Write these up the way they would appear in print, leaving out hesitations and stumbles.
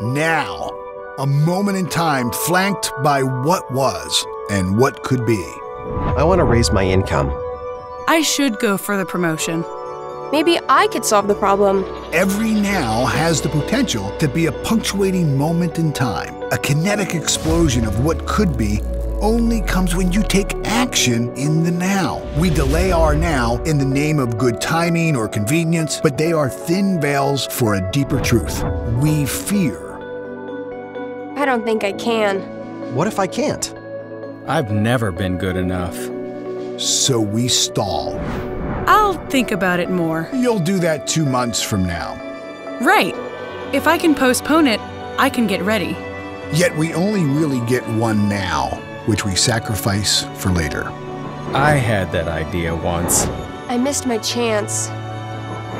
now, a moment in time flanked by what was and what could be. I want to raise my income. I should go for the promotion. Maybe I could solve the problem. Every now has the potential to be a punctuating moment in time. A kinetic explosion of what could be only comes when you take action in the now. We delay our now in the name of good timing or convenience, but they are thin veils for a deeper truth. We fear. I don't think I can. What if I can't? I've never been good enough. So we stall. I'll think about it more. You'll do that 2 months from now. Right. If I can postpone it, I can get ready. Yet we only really get one now, which we sacrifice for later. I had that idea once. I missed my chance.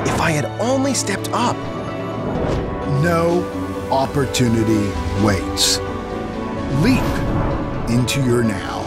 If I had only stepped up. No, opportunity waits. Leap into your now.